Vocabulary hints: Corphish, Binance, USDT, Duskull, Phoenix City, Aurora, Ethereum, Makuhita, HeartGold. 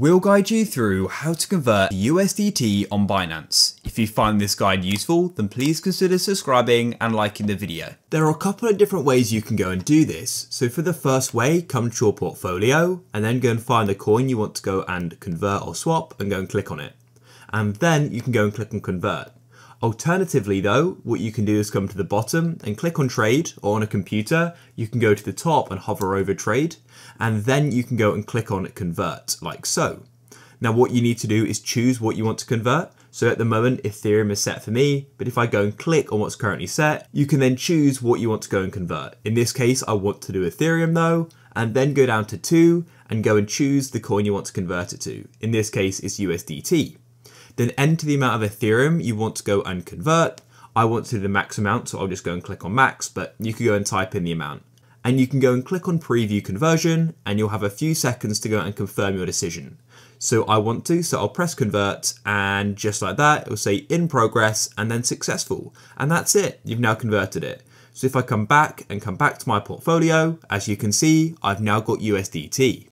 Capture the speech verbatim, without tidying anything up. We'll guide you through how to convert U S D T on Binance. If you find this guide useful, then please consider subscribing and liking the video. There are a couple of different ways you can go and do this. So for the first way, come to your portfolio and then go and find the coin you want to go and convert or swap and go and click on it. And then you can go and click on convert. Alternatively though, what you can do is come to the bottom and click on trade, or on a computer, you can go to the top and hover over trade, and then you can go and click on convert, like so. Now what you need to do is choose what you want to convert. So at the moment, Ethereum is set for me, but if I go and click on what's currently set, you can then choose what you want to go and convert. In this case, I want to do Ethereum though, and then go down to two and go and choose the coin you want to convert it to. In this case, it's U S D T. Then enter the amount of Ethereum you want to go and convert. I want to do the max amount, so I'll just go and click on max, but you can go and type in the amount. And you can go and click on preview conversion, and you'll have a few seconds to go and confirm your decision. So I want to, so I'll press convert, and just like that, it'll say in progress and then successful. And that's it, you've now converted it. So if I come back and come back to my portfolio, as you can see, I've now got U S D T.